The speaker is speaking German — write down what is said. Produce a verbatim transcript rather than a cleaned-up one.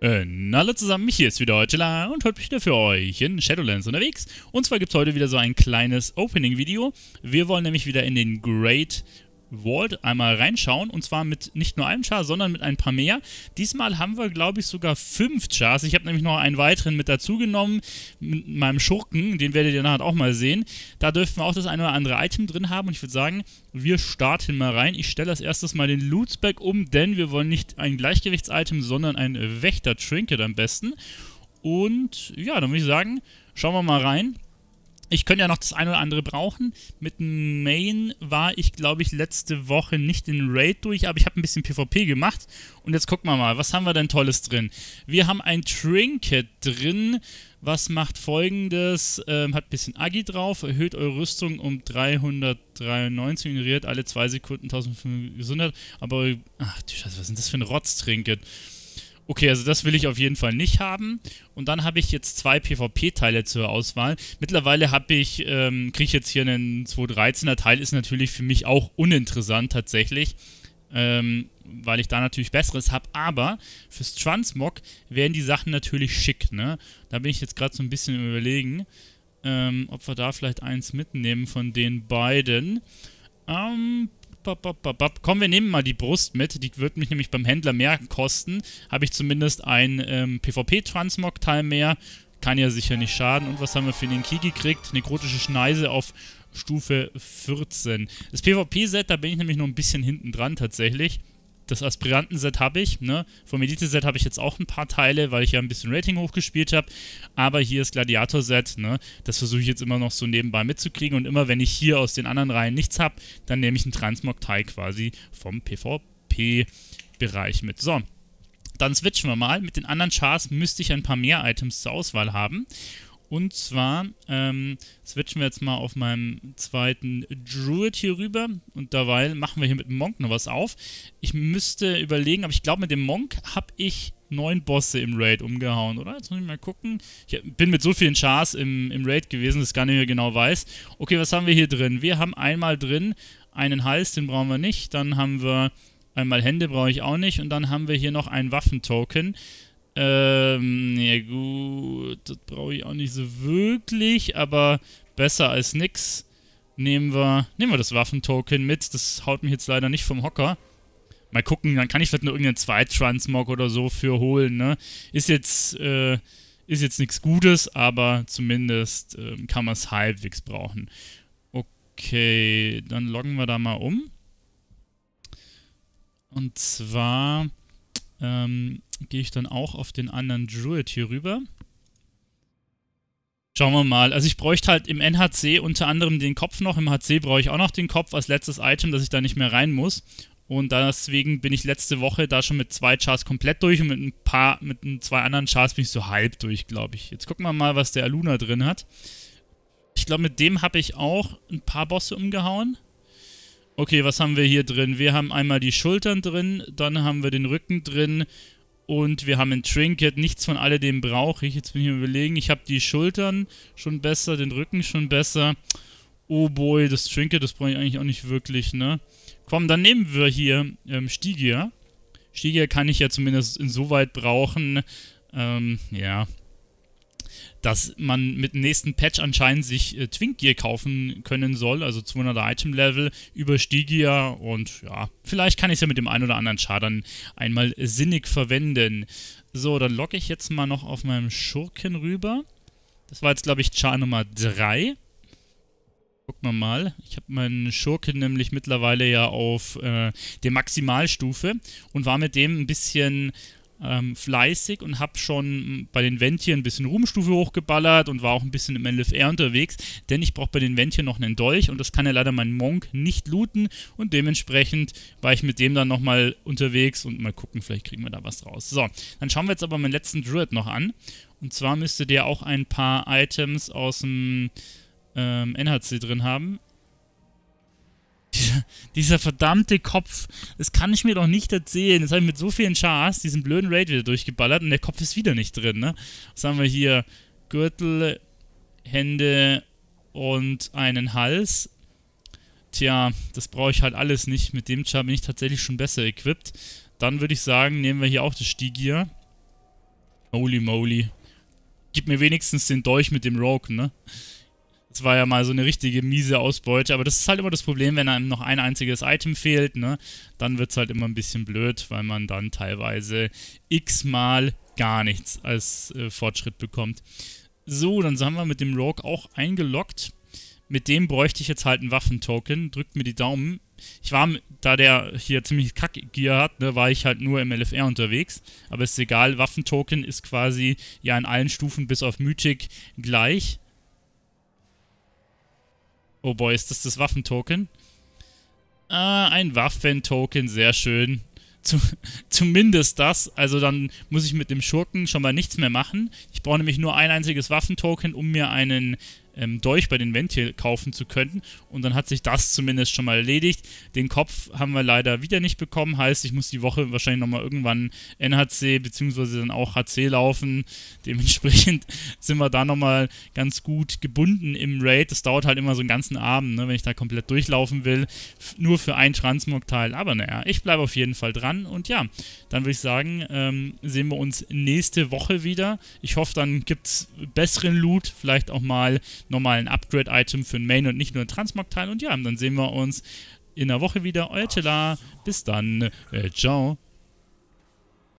Ähm, hallo zusammen, hier ist wieder heute Telar und heute bin ich wieder für euch in Shadowlands unterwegs. Und zwar gibt es heute wieder so ein kleines Opening-Video. Wir wollen nämlich wieder in den Great Vault einmal reinschauen, und zwar mit nicht nur einem Char, sondern mit ein paar mehr. Diesmal haben wir, glaube ich, sogar fünf Chars. Ich habe nämlich noch einen weiteren mit dazu genommen, mit meinem Schurken, den werdet ihr nachher auch mal sehen. Da dürften wir auch das eine oder andere Item drin haben, und ich würde sagen, wir starten mal rein. Ich stelle als erstes mal den Lootspec um, denn wir wollen nicht ein Gleichgewichts-Item, sondern ein Wächter-Trinket am besten. Und ja, dann würde ich sagen, schauen wir mal rein. Ich könnte ja noch das eine oder andere brauchen. Mit dem Main war ich, glaube ich, letzte Woche nicht in Raid durch, aber ich habe ein bisschen PvP gemacht. Und jetzt gucken wir mal, was haben wir denn Tolles drin? Wir haben ein Trinket drin, was macht Folgendes. Ähm, hat ein bisschen Agi drauf, erhöht eure Rüstung um dreihundertdreiundneunzig, ignoriert alle zwei Sekunden eintausendfünfhundert Gesundheit. Aber, ach du Scheiße, was ist denn das für ein Rotz-Trinket? Okay, also das will ich auf jeden Fall nicht haben. Und dann habe ich jetzt zwei PvP-Teile zur Auswahl. Mittlerweile habe ich, ähm, kriege ich jetzt hier einen zweihundertdreizehner Teil, ist natürlich für mich auch uninteressant tatsächlich, ähm, weil ich da natürlich Besseres habe. Aber fürs Transmog werden die Sachen natürlich schick, ne? Da bin ich jetzt gerade so ein bisschen im Überlegen, ähm, ob wir da vielleicht eins mitnehmen von den beiden. Ähm... Komm, wir nehmen mal die Brust mit. Die wird mich nämlich beim Händler mehr kosten. Habe ich zumindest ein ähm, PvP-Transmog-Teil mehr. Kann ja sicher nicht schaden. Und was haben wir für den Ki gekriegt? Nekrotische Schneise auf Stufe vierzehn. Das PvP-Set, da bin ich nämlich noch ein bisschen hinten dran tatsächlich. Das Aspiranten-Set habe ich, ne? Vom Elite-Set habe ich jetzt auch ein paar Teile, weil ich ja ein bisschen Rating hochgespielt habe. Aber hier das Gladiator-Set, ne? Das versuche ich jetzt immer noch so nebenbei mitzukriegen. Und immer, wenn ich hier aus den anderen Reihen nichts habe, dann nehme ich einen Transmog-Teil quasi vom PvP-Bereich mit. So, dann switchen wir mal. Mit den anderen Chars müsste ich ein paar mehr Items zur Auswahl haben. Und zwar ähm, switchen wir jetzt mal auf meinem zweiten Druid hier rüber. Und dabei machen wir hier mit dem Monk noch was auf. Ich müsste überlegen, aber ich glaube, mit dem Monk habe ich neun Bosse im Raid umgehauen, oder? Jetzt muss ich mal gucken. Ich bin mit so vielen Chars im, im Raid gewesen, dass ich gar nicht mehr genau weiß. Okay, was haben wir hier drin? Wir haben einmal drin einen Hals, den brauchen wir nicht. Dann haben wir einmal Hände, brauche ich auch nicht. Und dann haben wir hier noch einen Waffentoken. Ähm, ja gut, das brauche ich auch nicht so wirklich, aber besser als nix. Nehmen wir, nehmen wir das Waffentoken mit, das haut mich jetzt leider nicht vom Hocker. Mal gucken, dann kann ich vielleicht noch irgendeinen Zweit-Transmog oder so für holen, ne? Ist jetzt, äh, ist jetzt nichts Gutes, aber zumindest äh, kann man es halbwegs brauchen. Okay, dann loggen wir da mal um. Und zwar... Ähm, gehe ich dann auch auf den anderen Druid hier rüber. Schauen wir mal. Also ich bräuchte halt im N H C unter anderem den Kopf noch. Im H C brauche ich auch noch den Kopf als letztes Item, dass ich da nicht mehr rein muss. Und deswegen bin ich letzte Woche da schon mit zwei Chars komplett durch und mit ein paar, mit ein, zwei anderen Chars bin ich so halb durch, glaube ich. Jetzt gucken wir mal, was der Aluna drin hat. Ich glaube, mit dem habe ich auch ein paar Bosse umgehauen. Okay, was haben wir hier drin? Wir haben einmal die Schultern drin, dann haben wir den Rücken drin und wir haben ein Trinket. Nichts von alledem brauche ich. Jetzt bin ich mir überlegen, ich habe die Schultern schon besser, den Rücken schon besser. Oh boy, das Trinket, das brauche ich eigentlich auch nicht wirklich, ne? Komm, dann nehmen wir hier ähm, Stygia. Stygia kann ich ja zumindest insoweit brauchen, ähm, ja... dass man mit dem nächsten Patch anscheinend sich äh, Twinkgear kaufen können soll, also zweihunderter Item-Level über Stygia, und ja, vielleicht kann ich es ja mit dem einen oder anderen Char dann einmal sinnig verwenden. So, dann logge ich jetzt mal noch auf meinem Schurken rüber. Das war jetzt, glaube ich, Char Nummer drei. Gucken wir mal. Ich habe meinen Schurken nämlich mittlerweile ja auf äh, der Maximalstufe und war mit dem ein bisschen... Ähm, fleißig und habe schon bei den Venture ein bisschen Ruhmstufe hochgeballert und war auch ein bisschen im L F R unterwegs, denn ich brauche bei den Venture noch einen Dolch und das kann ja leider mein Monk nicht looten, und dementsprechend war ich mit dem dann nochmal unterwegs und mal gucken, vielleicht kriegen wir da was raus. So, dann schauen wir jetzt aber meinen letzten Druid noch an, und zwar müsste der auch ein paar Items aus dem ähm, N H C drin haben. Dieser, dieser verdammte Kopf, das kann ich mir doch nicht erzählen. Jetzt habe ich mit so vielen Chars diesen blöden Raid wieder durchgeballert und der Kopf ist wieder nicht drin, ne? Was haben wir hier? Gürtel, Hände und einen Hals. Tja, das brauche ich halt alles nicht. Mit dem Char bin ich tatsächlich schon besser equipped. Dann würde ich sagen, nehmen wir hier auch das Stygia. Holy moly. Gib mir wenigstens den Dolch mit dem Rogue, ne? Das war ja mal so eine richtige miese Ausbeute. Aber das ist halt immer das Problem, wenn einem noch ein einziges Item fehlt, ne? Dann wird es halt immer ein bisschen blöd, weil man dann teilweise x-mal gar nichts als äh, Fortschritt bekommt. So, dann haben wir mit dem Rogue auch eingeloggt. Mit dem bräuchte ich jetzt halt einen Waffentoken. Drückt mir die Daumen. Ich war, da der hier ziemlich Kackgier hat, ne, war ich halt nur im L F R unterwegs. Aber ist egal, Waffentoken ist quasi ja in allen Stufen bis auf Mythic gleich. Oh boy, ist das das Waffentoken? Ah, ein Waffentoken, sehr schön. Zumindest das, also dann muss ich mit dem Schurken schon mal nichts mehr machen. Ich brauche nämlich nur ein einziges Waffentoken, um mir einen ähm, Dolch bei den Venture kaufen zu können. Und dann hat sich das zumindest schon mal erledigt. Den Kopf haben wir leider wieder nicht bekommen, heißt, ich muss die Woche wahrscheinlich nochmal irgendwann N H C bzw. dann auch H C laufen. Dementsprechend sind wir da nochmal ganz gut gebunden im Raid. Das dauert halt immer so einen ganzen Abend, ne, wenn ich da komplett durchlaufen will, nur für einen Transmog-Teil. Aber naja, ich bleibe auf jeden Fall dran. Und ja, dann würde ich sagen, ähm, sehen wir uns nächste Woche wieder. Ich hoffe, dann gibt es besseren Loot, vielleicht auch mal nochmal ein Upgrade-Item für den Main und nicht nur ein Transmog-Teil. Und ja, dann sehen wir uns in der Woche wieder. Euer Telar, bis dann. Äh, ciao.